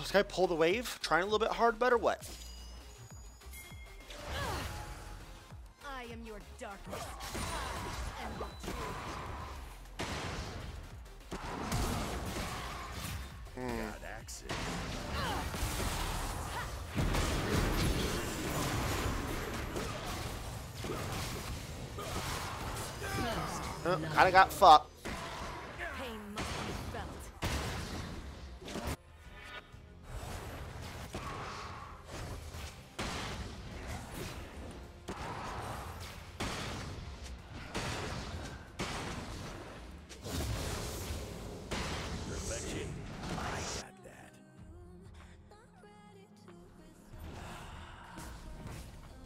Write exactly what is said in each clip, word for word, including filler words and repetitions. This guy pulled the wave, trying a little bit hard, but or what? I am your darkness. Mm. Got access. Oh, kinda got fucked.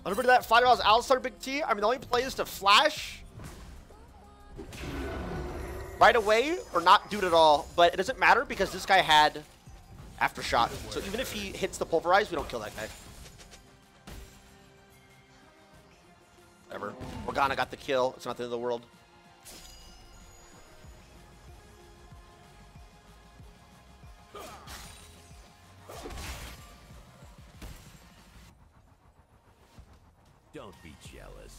Remember that five rounds Alistar Big T? I mean, the only play is to flash right away or not do it at all, but it doesn't matter because this guy had aftershock. So even if he hits the pulverize, we don't kill that guy. Whatever. Morgana got the kill. It's not the end of the world. Don't be jealous.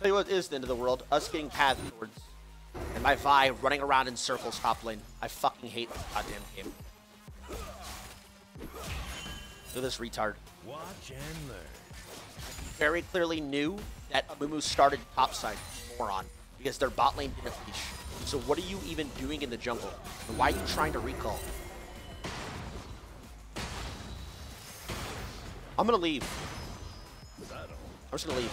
Tell you what is the end of the world. Us getting path swords. And my Vi running around in circles top lane. I fucking hate this goddamn game. Look at this retard. Watch and learn. Very clearly knew that Mumu started topside, moron. Because their bot lane didn't leash. So what are you even doing in the jungle? And why are you trying to recall? I'm gonna leave. Settle. I'm just gonna leave.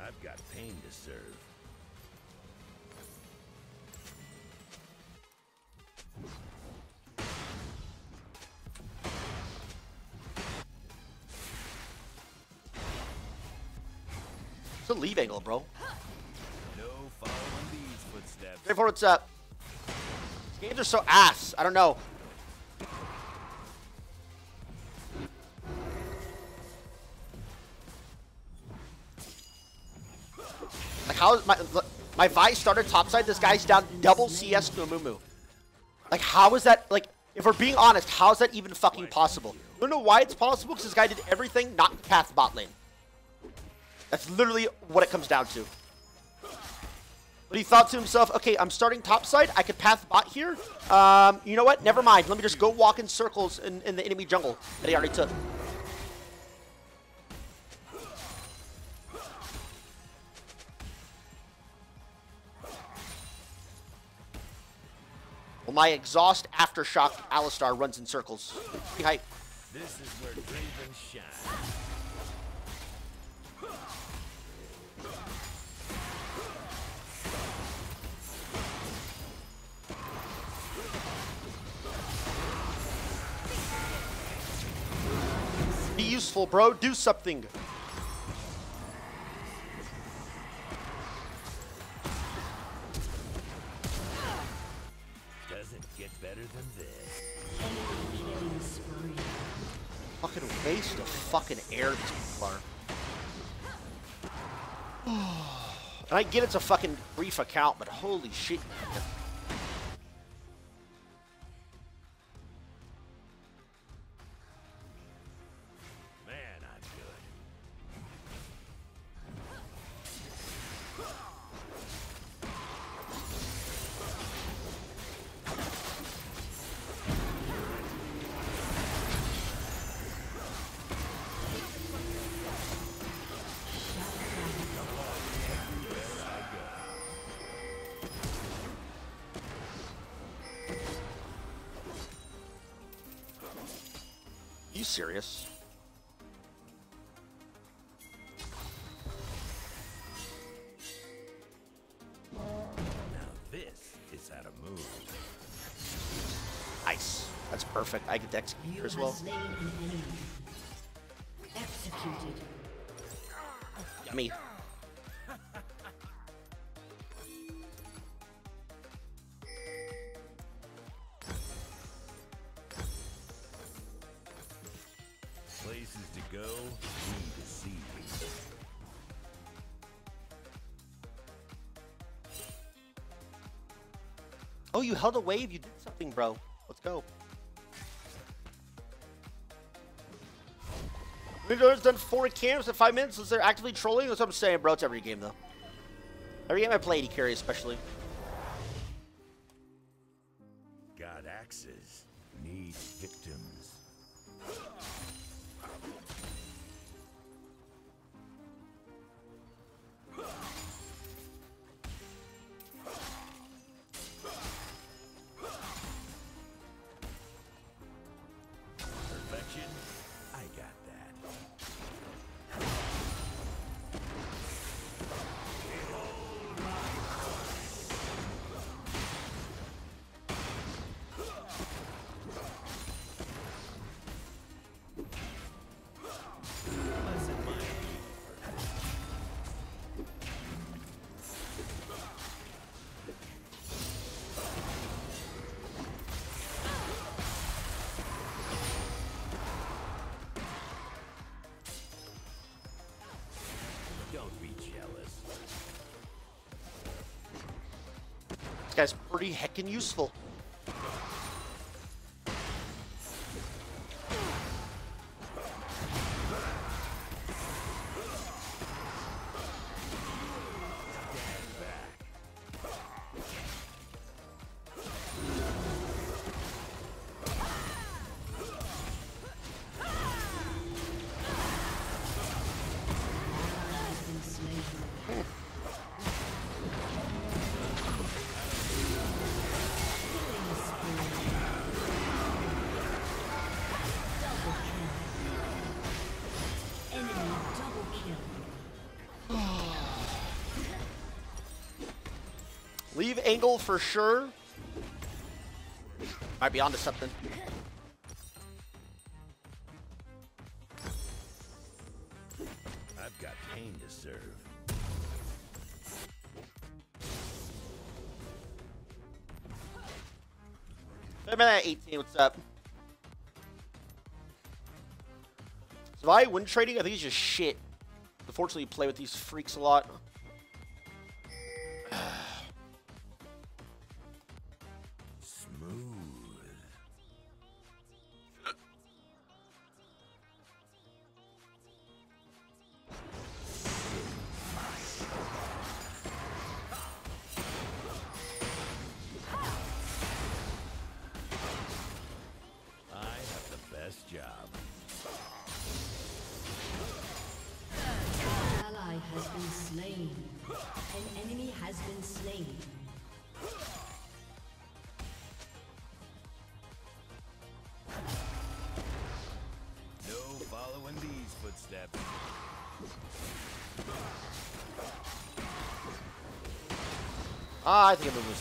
I've got pain to serve. The leave angle, bro. No following these footsteps. Straightforward, what's up? These games are so ass. I don't know. Like, how is my my Vi started topside? This guy's down double C S to a Mumu. Like, how is that? Like, if we're being honest, how is that even fucking possible? I don't know why it's possible because this guy did everything not to path bot lane. That's literally what it comes down to. But he thought to himself, okay, I'm starting topside. I could path bot here. Um, you know what? Never mind. Let me just go walk in circles in, in the enemy jungle that he already took. Well, my exhaust aftershock Alistar runs in circles. Pretty hype. This is where Draven shines. Be useful, bro. Do something. Doesn't get better than this. Fucking waste of fucking air, Clark. And I get it's a fucking brief account, but holy shit. Man, I'm serious. Now this is out of move. Nice. That's perfect. I get to execute here as well. Executed. me. Places to go, need to see. Oh, you held a wave. You did something, bro. Let's go. Ninja's done four camps in five minutes since they're actively trolling. That's what I'm saying, bro. It's every game, though. Every game I played, he carries, especially. Got axes. Need victims. That's pretty heckin' useful. Leave angle for sure. Might be onto something. I've got pain to serve. I'm at eighteen. What's up? So Vi win trading. I think it's just shit. Unfortunately, you play with these freaks a lot. Ah, I think I'm losing.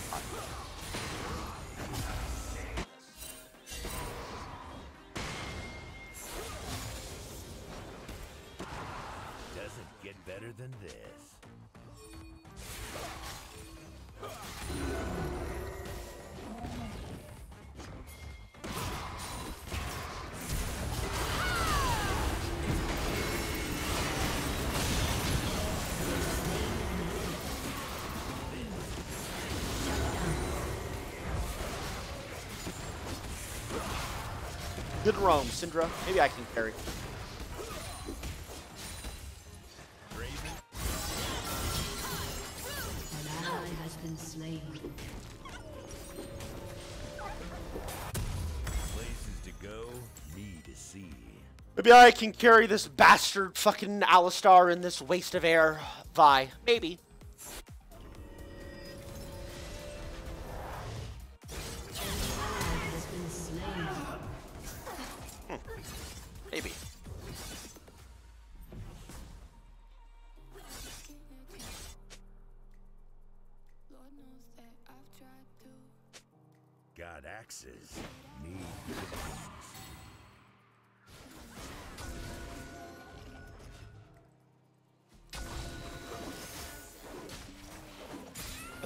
Doesn't get better than this. Good roam, Syndra. Maybe I can carry. An ally has been slain. Places to go, need to see. Maybe I can carry this bastard fucking Alistar in this waste of air, Vi. Maybe.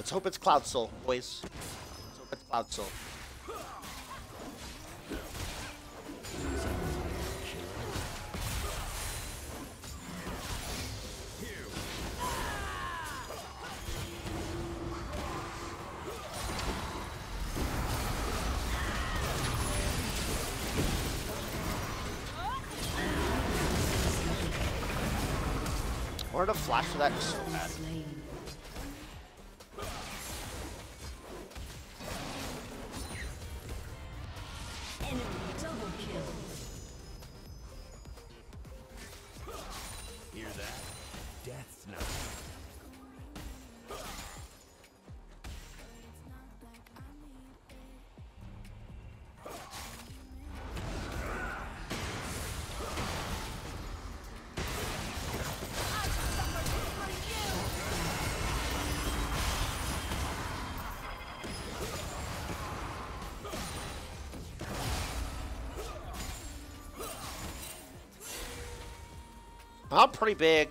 Let's hope it's Cloud Soul, boys. Let's hope it's Cloud Soul. Or to flash for that is so bad. I'm pretty big.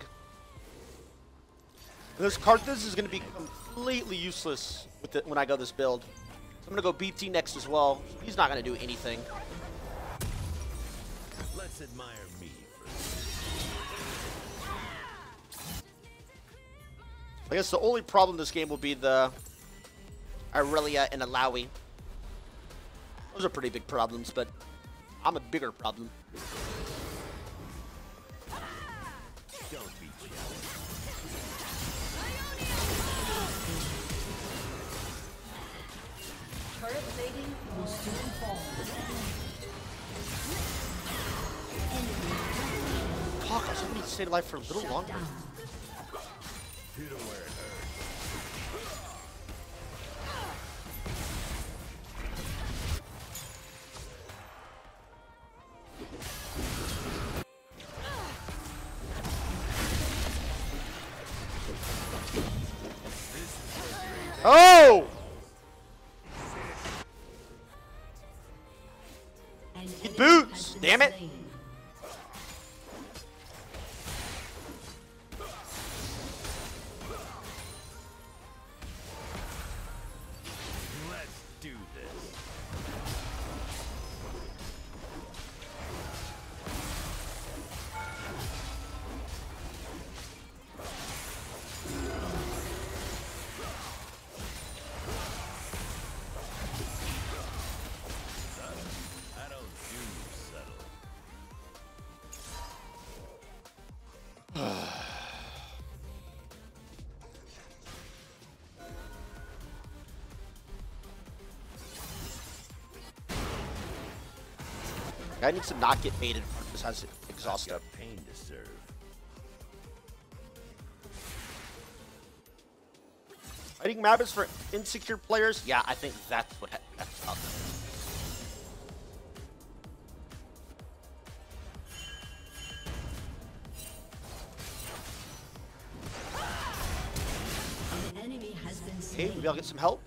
This Karthus is going to be completely useless with the, when I go this build. I'm going to go B T next as well. He's not going to do anything. Let's admire me. I guess the only problem this game will be the Irelia and Alawi. Those are pretty big problems, but I'm a bigger problem. Don't be jealous. Turret plating will soon fall. Fuck, I was hoping he'd stay alive for a little longer. Who to wear it? Oh! He boots! Damn it! Let's do this. I need to not get baited for this has exhausted. Pain to serve. Fighting map is for insecure players? Yeah, I think that's what that's about. An enemy has been slain. Hey, we all get some help.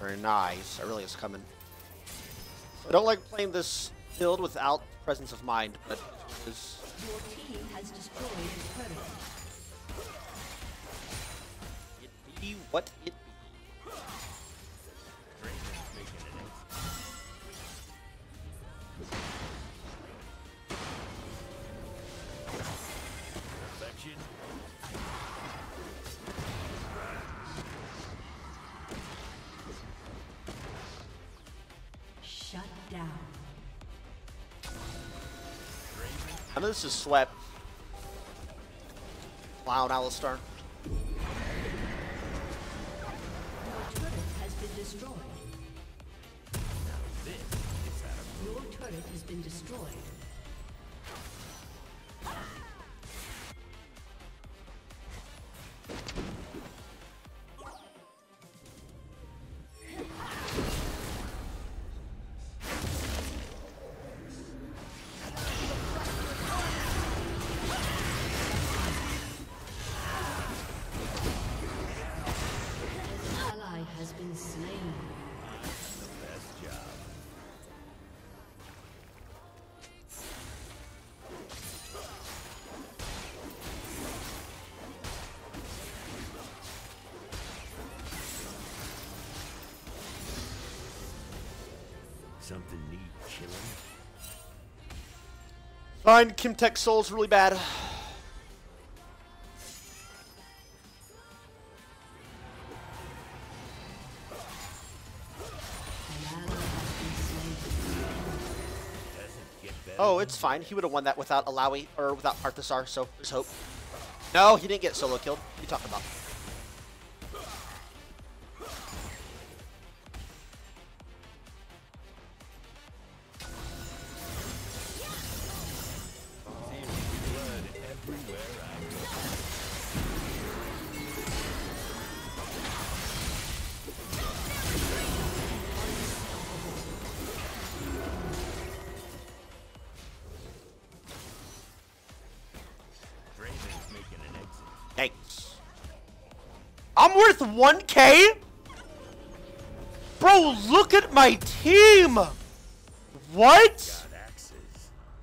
Very nice. Irelia is coming. I don't like playing this build without presence of mind, but this. Your team has destroyed the turret. It be what it be. Perfection. I know this is swept. Clown Alistar. Your turret has been destroyed. Now this is out of your turret has been destroyed. Something need killing. Find Kim Tech Souls really bad. Oh, it's fine. He would have won that without Alawi or without Arthasar, so there's hope. No, he didn't get solo killed. What are you talking about? I'm worth one K? Bro, look at my team! What? Got axes.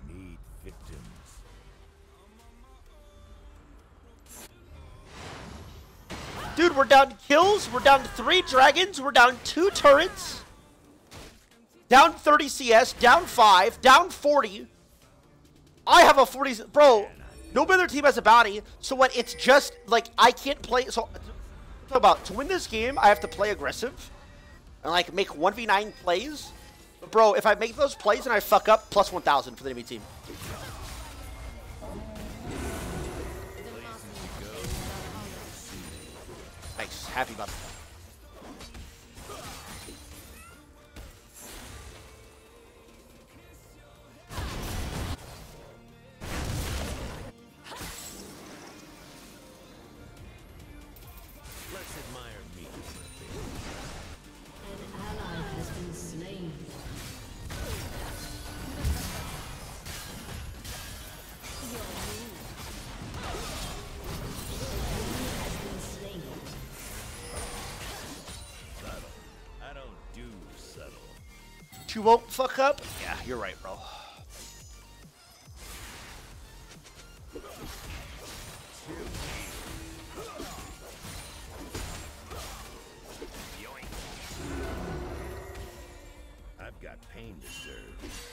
Need victims. Dude, we're down to kills. We're down to three dragons. We're down two turrets. Down thirty C S. Down five. Down forty. I have a forty... Bro, no other team has a bounty. So what? It's just, like, I can't play... So... about to win this game I have to play aggressive and like make one v nine plays, but bro, if I make those plays and I fuck up, plus one thousand for the enemy team. Nice, happy about that. You won't fuck up? Yeah, you're right, bro. I've got pain to serve.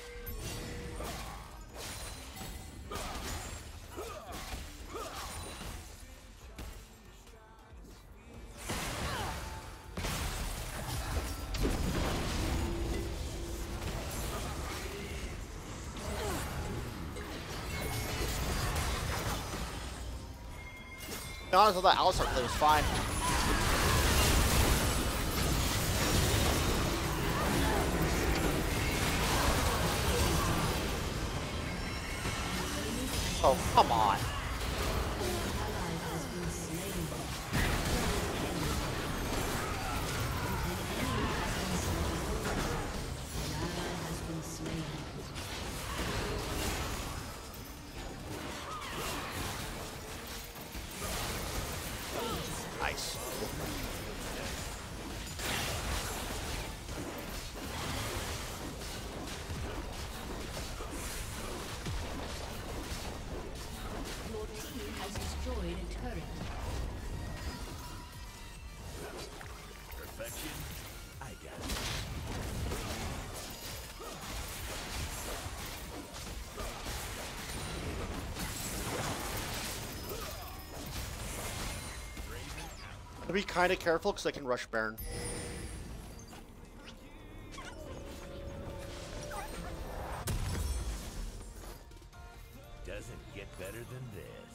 To be honest, I thought Alistar play was fine. Oh, come on. Be kind of careful because I can rush Baron. Doesn't get better than this.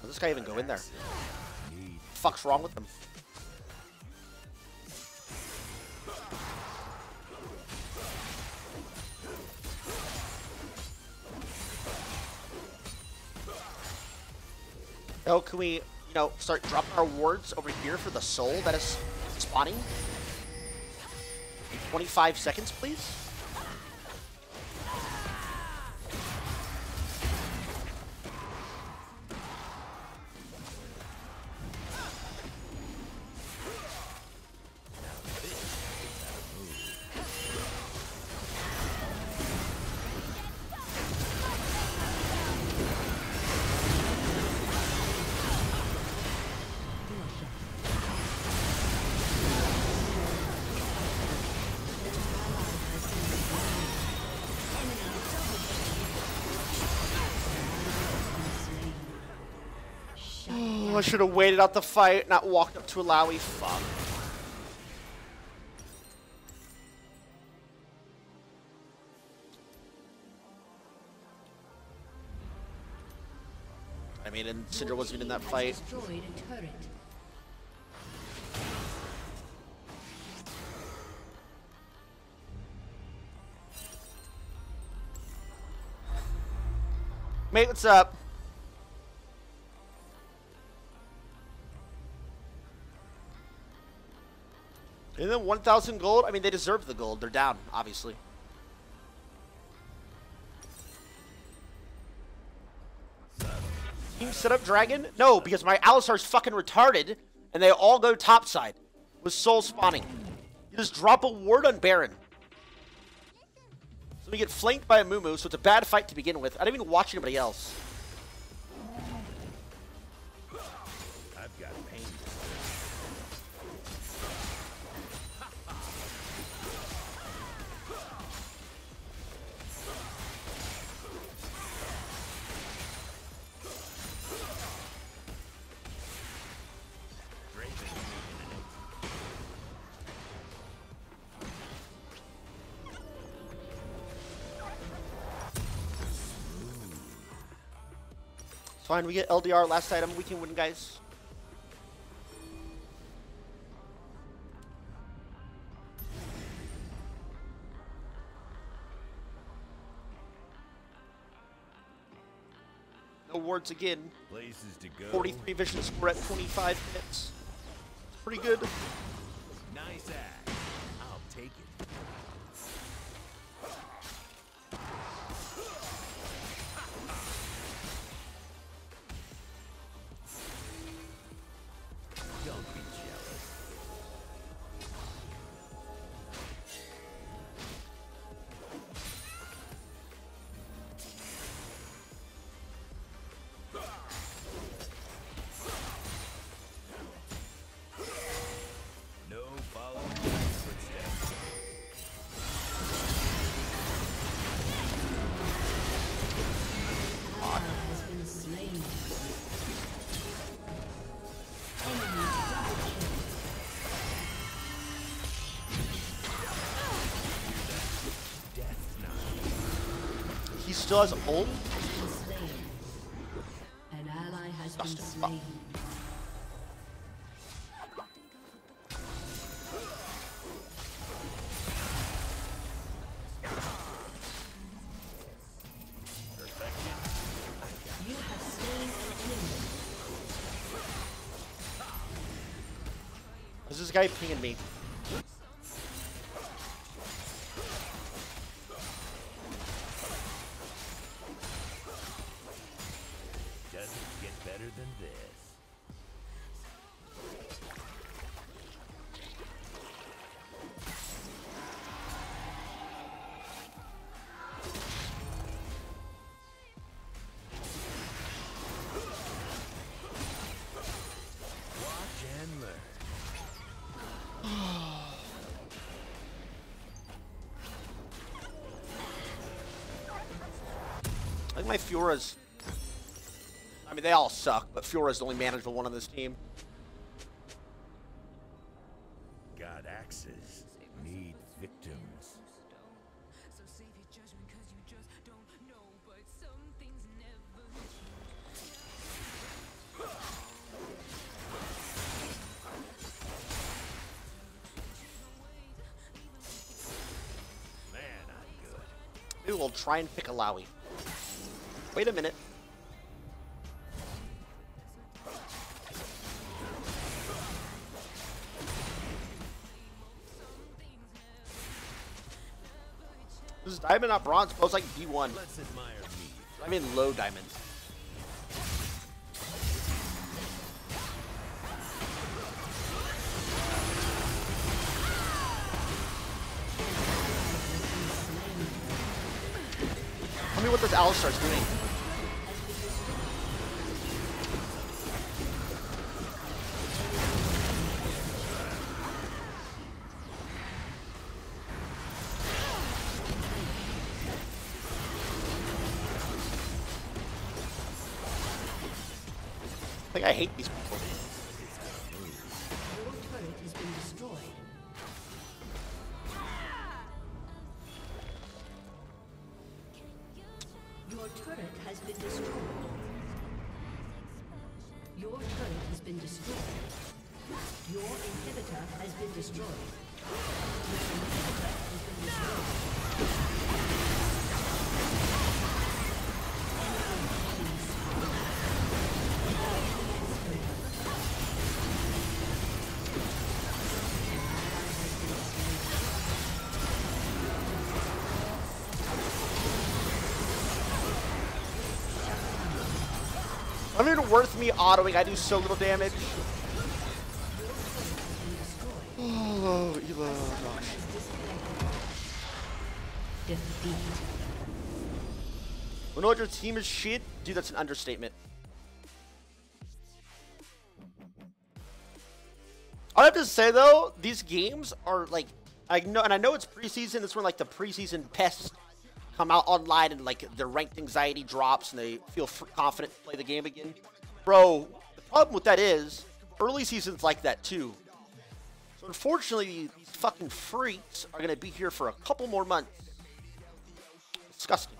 Does this guy even go in there? Fuck's wrong with them? Oh, can we, you know, start dropping our wards over here for the soul that is spawning? twenty-five seconds, please. Someone should have waited out the fight, not walked up to a Lowy. Fuck. I mean, and Syndra wasn't in that fight. Mate, what's up? And then one thousand gold? I mean, they deserve the gold. They're down, obviously. Team set up Dragon? No, because my Alistar's fucking retarded, and they all go topside with soul spawning. You just drop a ward on Baron. So we get flanked by a Mumu, so it's a bad fight to begin with. I didn't even watch anybody else. I've got pain. Fine, we get L D R last item, we can win, guys. No wards again. Places to go. forty-three visions, we're at twenty-five minutes. It's pretty good. Nice act. I'll take it. Still has ult. An ally has been slain. Is this guy pinging me? My Fiora's, I mean, they all suck, but Fiora's the only manageable one on this team. God axes need victims. So save your judgment, because you just don't know, but some things never. Man, I'm good. Maybe we'll try and pick a Lowy. Wait a minute. This is diamond, not bronze, but it's like B one. Let's admire me. I mean low diamond. Tell me what this Alistar's doing. I hate these people. turret has been destroyed. Your turret has been destroyed. Your inhibitor has been destroyed. Your inhibitor has been destroyed. No! I'm not even worth me autoing, I do so little damage. Oh, Elo, gosh. When all your team is shit, dude, that's an understatement. I have to say though, these games are like, I know, and I know it's preseason. This one, like the preseason pests come out online and like their ranked anxiety drops and they feel confident to play the game again. Bro, the problem with that is early seasons like that too. So unfortunately, these fucking freaks are gonna be here for a couple more months. Disgusting.